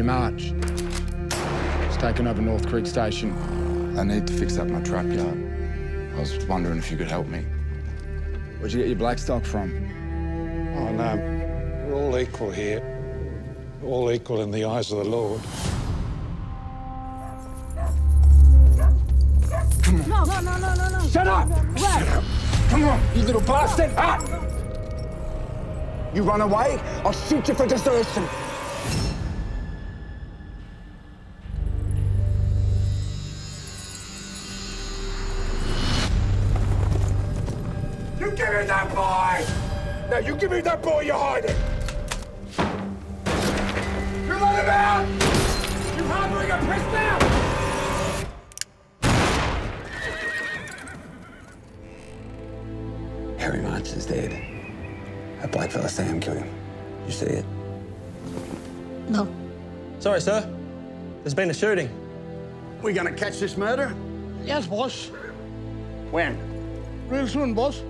Harry March. He's taken over North Creek Station. I need to fix up my trap yard. I was wondering if you could help me. Where'd you get your black stock from? Oh, no. We're all equal here. All equal in the eyes of the Lord. Come on. No. Shut up! Shut up! Come on, you little bastard! Up! You run away, I'll shoot you for desertion. You give me that boy! Now you give me that boy, you hide it! You let him out! You harboring a prisoner! Harry Marks is dead. That blackfella Sam killed him. You see it? No. Sorry, sir. There's been a shooting. We gonna catch this murder? Yes, boss. When? Real soon, boss.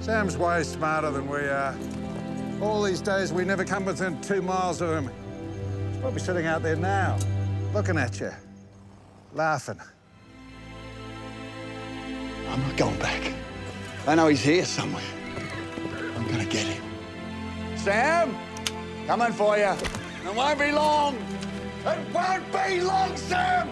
Sam's way smarter than we are. All these days, we never come within 2 miles of him. He's probably sitting out there now, looking at you, laughing. I'm not going back. I know he's here somewhere. I'm gonna get him. Sam, coming for you. It won't be long. It won't be long, Sam!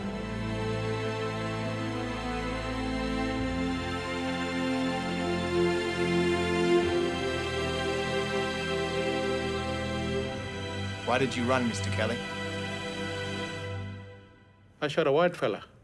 Why did you run, Mr. Kelly? I shot a white fella.